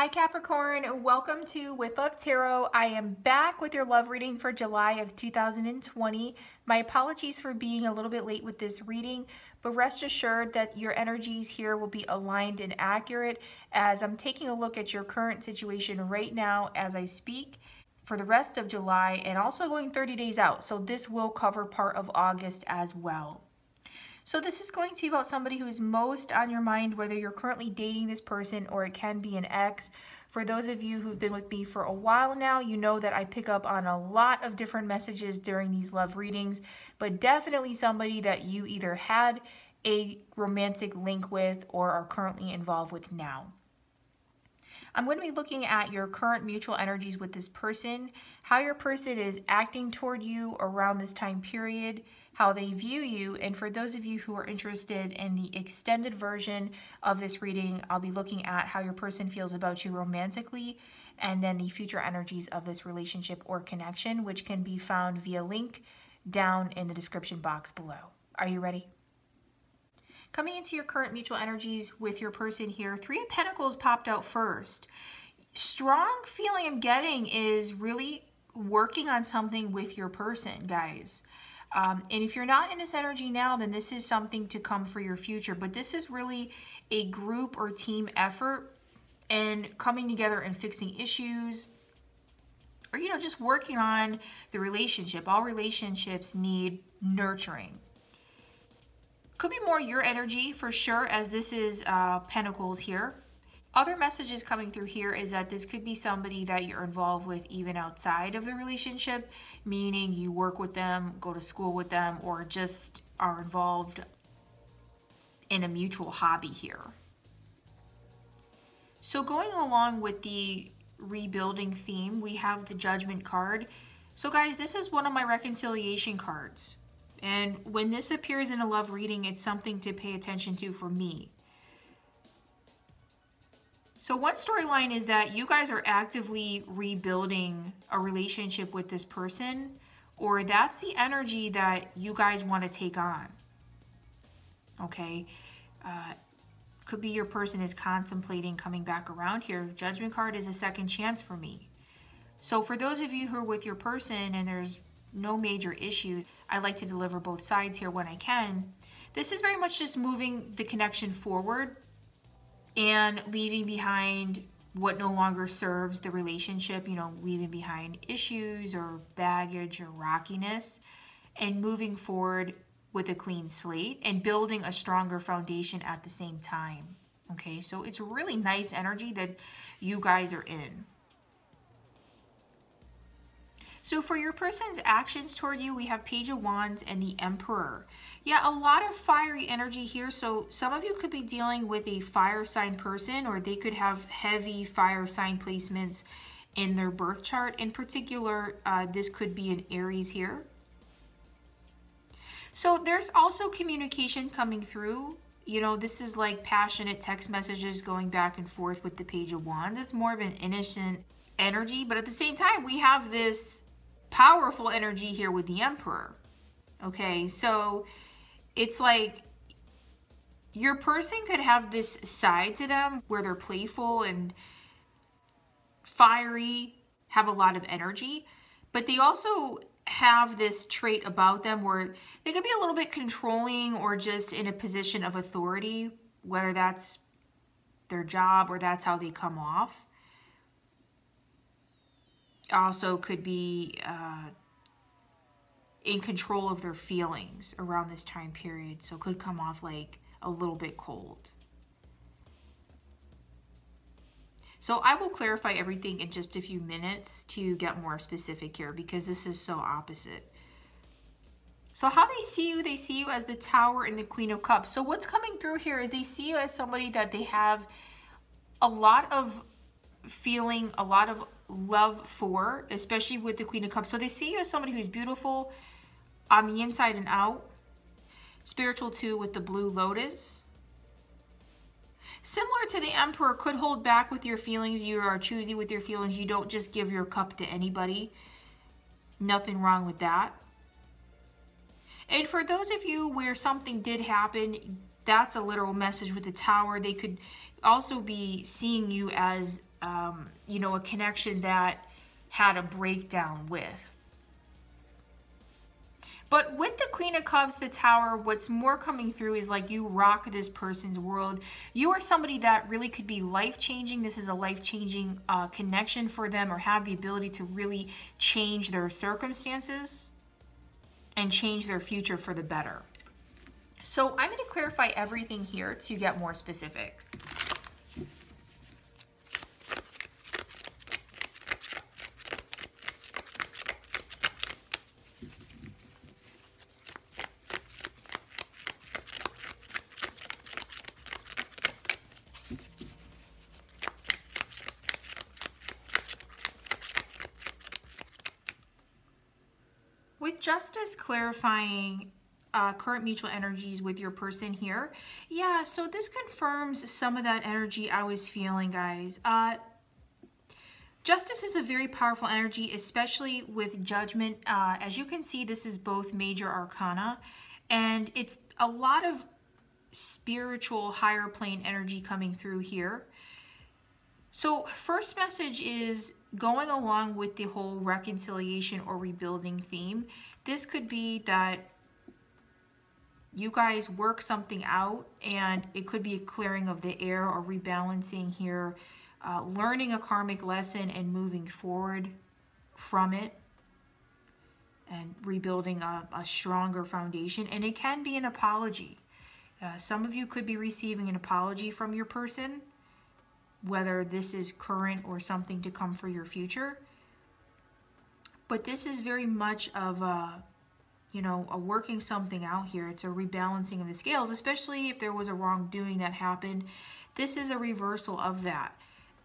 Hi Capricorn, welcome to With Love Tarot. I am back with your love reading for July of 2020. My apologies for being a little bit late with this reading, but rest assured that your energies here will be aligned and accurate as I'm taking a look at your current situation right now as I speak for the rest of July and also going 30 days out. So this will cover part of August as well. So this is going to be about somebody who is most on your mind, whether you're currently dating this person or it can be an ex. For those of you who've been with me for a while now, you know that I pick up on a lot of different messages during these love readings, but definitely somebody that you either had a romantic link with or are currently involved with now. I'm going to be looking at your current mutual energies with this person, how your person is acting toward you around this time period, how they view you, and for those of you who are interested in the extended version of this reading, I'll be looking at how your person feels about you romantically and then the future energies of this relationship or connection, which can be found via link down in the description box below. Are you ready? Coming into your current mutual energies with your person here, Three of Pentacles popped out first. Strong feeling I'm getting is really working on something with your person, guys. And if you're not in this energy now, then this is something to come for your future. But this is really a group or team effort and coming together and fixing issues or, you know, just working on the relationship. All relationships need nurturing. Could be more your energy for sure, as this is Pentacles here. Other messages coming through here is that this could be somebody that you're involved with even outside of the relationship, meaning you work with them, go to school with them, or just are involved in a mutual hobby here. So going along with the rebuilding theme, we have the Judgment card. So guys, this is one of my reconciliation cards. And when this appears in a love reading, it's something to pay attention to for me. So one storyline is that you guys are actively rebuilding a relationship with this person, or that's the energy that you guys want to take on. Okay. Could be your person is contemplating coming back around here. Judgment card is a second chance for me. So for those of you who are with your person and there's no major issues, I like to deliver both sides here when I can. This is very much just moving the connection forward and leaving behind what no longer serves the relationship, you know, leaving behind issues or baggage or rockiness and moving forward with a clean slate and building a stronger foundation at the same time. Okay, so it's really nice energy that you guys are in. So for your person's actions toward you, we have Page of Wands and the Emperor. Yeah, a lot of fiery energy here. So some of you could be dealing with a fire sign person, or they could have heavy fire sign placements in their birth chart. In particular, this could be an Aries here. So there's also communication coming through. You know, this is like passionate text messages going back and forth with the Page of Wands. It's more of an innocent energy, but at the same time, we have this powerful energy here with the Emperor. Okay, so it's like your person could have this side to them where they're playful and fiery, have a lot of energy, but they also have this trait about them where they could be a little bit controlling or just in a position of authority, whether that's their job or that's how they come off. Also could be in control of their feelings around this time period, so could come off like a little bit cold. So I will clarify everything in just a few minutes to get more specific here, because this is so opposite. So how they see you as the Tower and the Queen of Cups. So what's coming through here is they see you as somebody that they have a lot of feeling, a lot of love for, especially with the Queen of Cups. So they see you as somebody who's beautiful on the inside and out, spiritual too with the Blue Lotus. Similar to the Emperor, could hold back with your feelings. You are choosy with your feelings. You don't just give your cup to anybody. Nothing wrong with that. And for those of you where something did happen, that's a literal message with the Tower. They could also be seeing you as you know, a connection that had a breakdown with. But with the Queen of Cups, the Tower, what's more coming through is like you rock this person's world. You are somebody that really could be life-changing. This is a life-changing connection for them, or have the ability to really change their circumstances and change their future for the better. So I'm going to clarify everything here to get more specific. With justice clarifying current mutual energies with your person here. Yeah, so this confirms some of that energy I was feeling, guys. Justice is a very powerful energy, especially with Judgment. As you can see, this is both major arcana, and it's a lot of spiritual higher plane energy coming through here. So first message is going along with the whole reconciliation or rebuilding theme. This could be that you guys work something out, and it could be a clearing of the air or rebalancing here, learning a karmic lesson and moving forward from it and rebuilding a stronger foundation. And it can be an apology. Some of you could be receiving an apology from your person, whether this is current or something to come for your future. But this is very much of a, you know, a working something out here. It's a rebalancing of the scales, especially if there was a wrongdoing that happened. This is a reversal of that.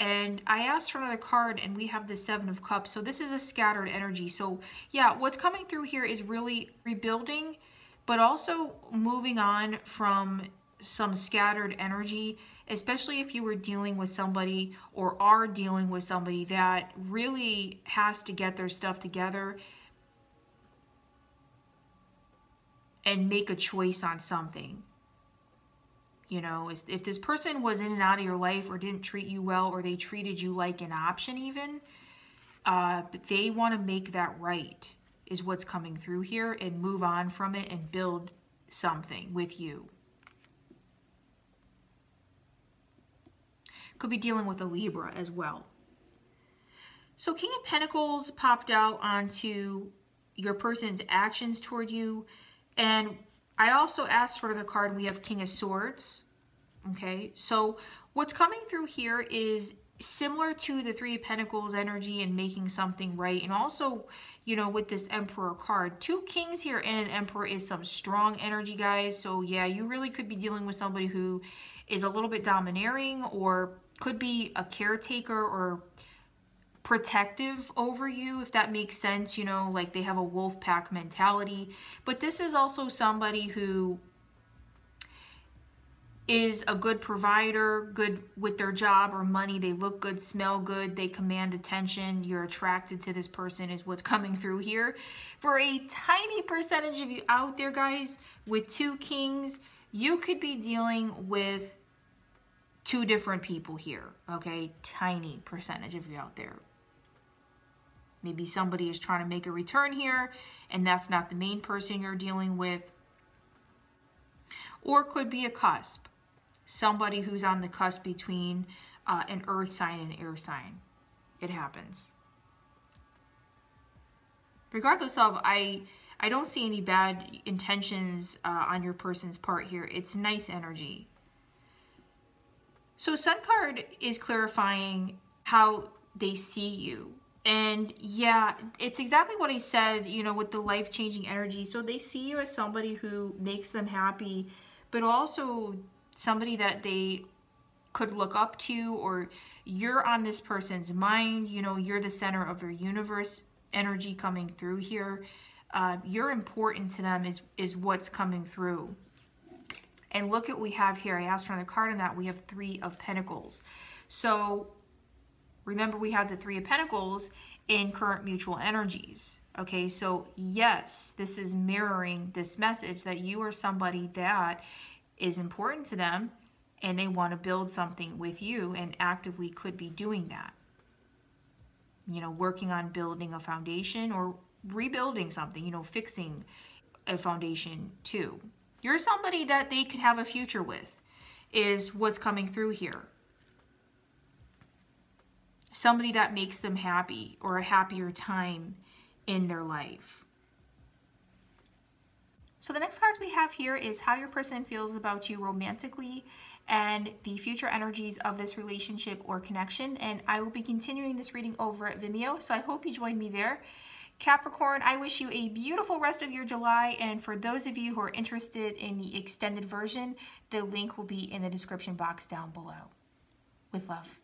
And I asked for another card, and we have the Seven of Cups. So this is a scattered energy. So yeah, what's coming through here is really rebuilding, but also moving on from some scattered energy, especially if you were dealing with somebody or are dealing with somebody that really has to get their stuff together and make a choice on something. You know, if this person was in and out of your life or didn't treat you well, or they treated you like an option even, they want to make that right is what's coming through here, and move on from it and build something with you. Could be dealing with a Libra as well. So King of Pentacles popped out onto your person's actions toward you. And I also asked for the card, and we have King of Swords. Okay, so what's coming through here is similar to the Three of Pentacles energy and making something right. And also, you know, with this Emperor card, two kings here and an Emperor is some strong energy, guys. So yeah, you really could be dealing with somebody who is a little bit domineering, or could be a caretaker or protective over you, if that makes sense. You know, like they have a wolf pack mentality. But this is also somebody who is a good provider, good with their job or money. They look good, smell good, they command attention. You're attracted to this person is what's coming through here. For a tiny percentage of you out there, guys, with two kings, you could be dealing with two different people here, okay? Tiny percentage of you out there. Maybe somebody is trying to make a return here, and that's not the main person you're dealing with. Or could be a cusp, somebody who's on the cusp between an earth sign and an air sign. It happens. Regardless of, I don't see any bad intentions on your person's part here. It's nice energy. So Sun card is clarifying how they see you. And yeah, it's exactly what I said, you know, with the life-changing energy. So they see you as somebody who makes them happy, but also somebody that they could look up to, or you're on this person's mind. You know, you're the center of their universe energy coming through here. You're important to them is what's coming through. And look at what we have here. I asked for another card on that. We have Three of Pentacles. So remember, we have the Three of Pentacles in current mutual energies. Okay, so yes, this is mirroring this message that you are somebody that is important to them and they want to build something with you and actively could be doing that. You know, working on building a foundation or rebuilding something, you know, fixing a foundation too. You're somebody that they could have a future with, is what's coming through here. Somebody that makes them happy or a happier time in their life. So the next cards we have here is how your person feels about you romantically and the future energies of this relationship or connection. And I will be continuing this reading over at Vimeo, so I hope you join me there. Capricorn, I wish you a beautiful rest of your July, and for those of you who are interested in the extended version, the link will be in the description box down below. With love.